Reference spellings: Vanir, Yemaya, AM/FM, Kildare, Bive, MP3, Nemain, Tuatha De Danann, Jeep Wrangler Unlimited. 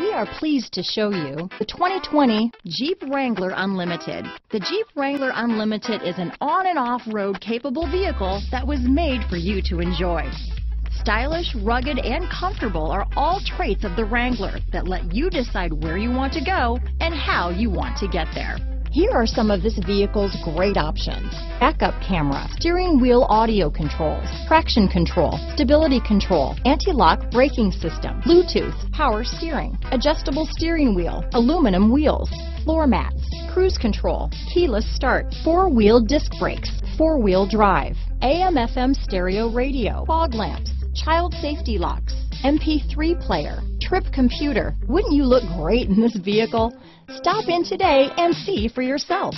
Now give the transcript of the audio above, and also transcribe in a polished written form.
We are pleased to show you the 2020 Jeep Wrangler Unlimited. The Jeep Wrangler Unlimited is an on and off-road capable vehicle that was made for you to enjoy. Stylish, rugged, and comfortable are all traits of the Wrangler that let you decide where you want to go and how you want to get there. Here are some of this vehicle's great options: backup camera, steering wheel audio controls, traction control, stability control, anti-lock braking system, Bluetooth, power steering, adjustable steering wheel, aluminum wheels, floor mats, cruise control, keyless start, four-wheel disc brakes, four-wheel drive, AM/FM stereo radio, fog lamps, child safety locks, MP3 player, trip computer. Wouldn't you look great in this vehicle? Stop in today and see for yourself.